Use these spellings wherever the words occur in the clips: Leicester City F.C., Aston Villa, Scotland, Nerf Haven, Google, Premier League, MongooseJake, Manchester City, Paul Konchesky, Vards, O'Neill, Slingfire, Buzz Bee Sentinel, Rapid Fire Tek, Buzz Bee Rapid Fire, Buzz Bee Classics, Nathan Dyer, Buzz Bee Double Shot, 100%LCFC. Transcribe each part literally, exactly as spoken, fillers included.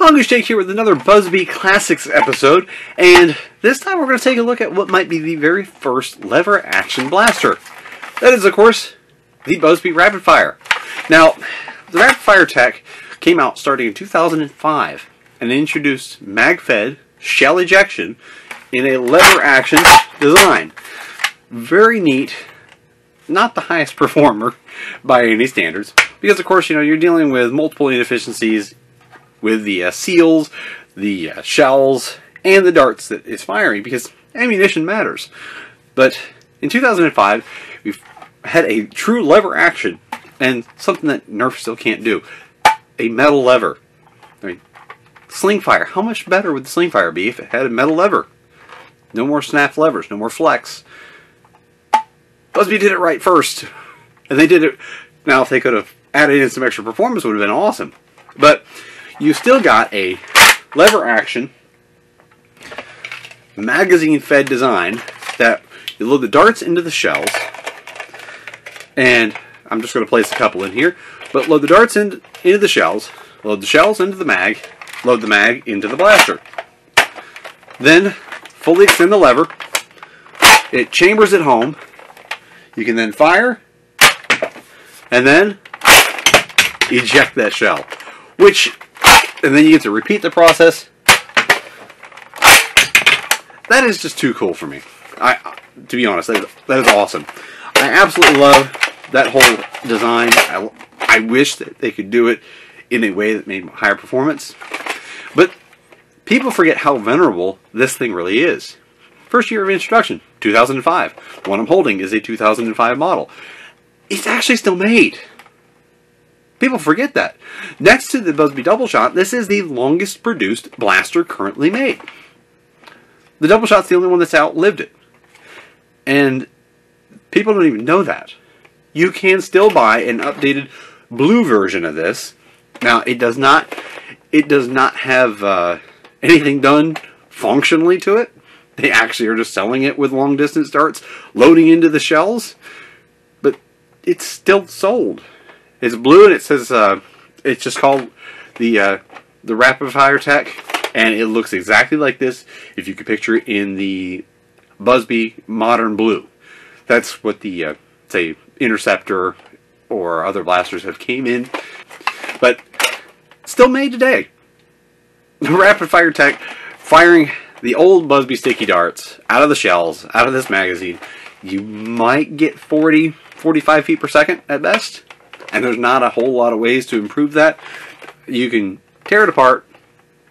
MongooseJake here with another Buzz Bee Classics episode, and this time we're going to take a look at what might be the very first lever action blaster. That is, of course, the Buzz Bee Rapid Fire. Now, the Rapid Fire Tek came out starting in two thousand five and introduced mag-fed shell ejection in a lever action design. Very neat. Not the highest performer by any standards, because of course, you know, you're dealing with multiple inefficiencies with the uh, seals, the uh, shells, and the darts that it's firing, because ammunition matters. But in two thousand five, we've had a true lever action, and something that Nerf still can't do. A metal lever. I mean, Slingfire. How much better would the Slingfire be if it had a metal lever? No more snap levers, no more flex. Buzz Bee did it right first, and they did it. Now, if they could have added in some extra performance, it would have been awesome. But you still got a lever action magazine fed design that you load the darts into the shells, and I'm just going to place a couple in here, but load the darts in, into the shells, load the shells into the mag, load the mag into the blaster. Then fully extend the lever, it chambers it home, you can then fire, and then eject that shell, which... and then you get to repeat the process. That is just too cool for me. I, to be honest, that is, that is awesome. I absolutely love that whole design. I, I wish that they could do it in a way that made higher performance. But people forget how venerable this thing really is. First year of introduction, two thousand five. The one I'm holding is a two thousand five model. It's actually still made. People forget that. Next to the Buzz Bee Double Shot, this is the longest produced blaster currently made. The Double Shot's the only one that's outlived it. And people don't even know that. You can still buy an updated blue version of this. Now, it does not, it does not have uh, anything done functionally to it. They actually are just selling it with long distance darts, loading into the shells. But it's still sold. It's blue and it says, uh, it's just called the uh, the Rapid Fire Tek, and it looks exactly like this if you could picture it in the Buzz Bee Modern Blue. That's what the, uh, say, Interceptor or other blasters have came in. But still made today. The Rapid Fire Tek firing the old Buzz Bee sticky darts out of the shells, out of this magazine. You might get forty, forty-five feet per second at best. And there's not a whole lot of ways to improve that. You can tear it apart,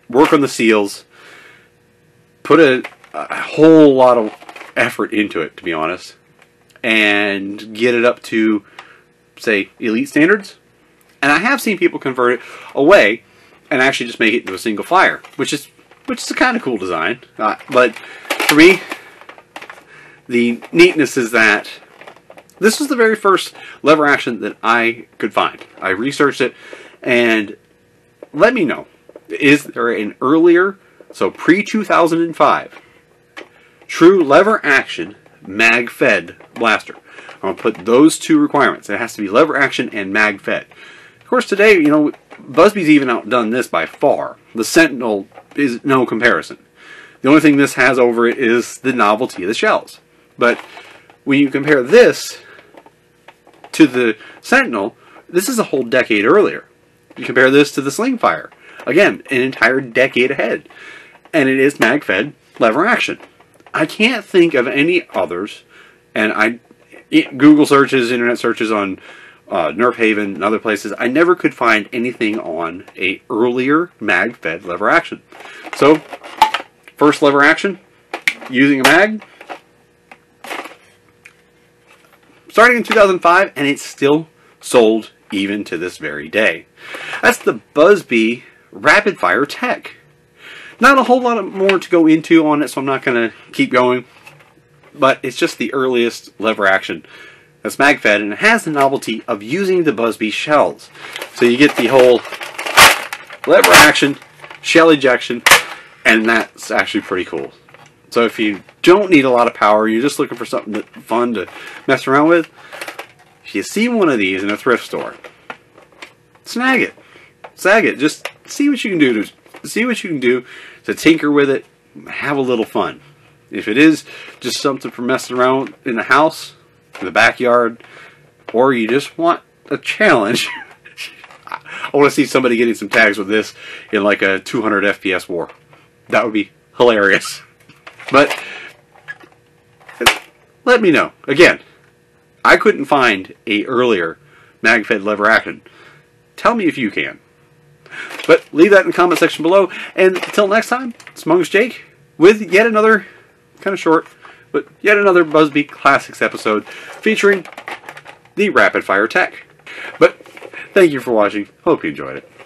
work on the seals, put a, a whole lot of effort into it, to be honest, and get it up to, say, elite standards. And I have seen people convert it away and actually just make it into a single fire, which is which is a kind of cool design. Uh, but for me, the neatness is that this was the very first lever action that I could find. I researched it, and let me know, is there an earlier, so pre two thousand five, true lever action mag-fed blaster? I'm going to put those two requirements. It has to be lever action and mag-fed. Of course, today, you know, Buzz Bee's even outdone this by far. The Sentinel is no comparison. The only thing this has over it is the novelty of the shells. But when you compare this to the Sentinel, this is a whole decade earlier. You compare this to the Slingfire, again, an entire decade ahead. And it is mag-fed lever action. I can't think of any others, and I it, Google searches, internet searches on uh, Nerf Haven and other places, I never could find anything on a earlier mag-fed lever action. So, first lever action, using a mag, starting in two thousand five, and it's still sold even to this very day. That's the Buzz Bee Rapid Fire Tek. Not a whole lot more to go into on it, so I'm not going to keep going, but it's just the earliest lever action that's mag-fed, and it has the novelty of using the Buzz Bee shells. So you get the whole lever action, shell ejection, and that's actually pretty cool. So if you don't need a lot of power, you're just looking for something that, fun to mess around with, if you see one of these in a thrift store, snag it. Snag it. Just see what you can do to see what you can do to tinker with it, have a little fun. If it is just something for messing around in the house, in the backyard, or you just want a challenge, I want to see somebody getting some tags with this in like a two hundred F P S war. That would be hilarious. But let me know. Again, I couldn't find a earlier mag-fed lever action. Tell me if you can. But leave that in the comment section below. And until next time, it's MongooseJake with yet another, kind of short, but yet another Buzz Bee Classics episode featuring the Rapid Fire Tek. But thank you for watching. Hope you enjoyed it.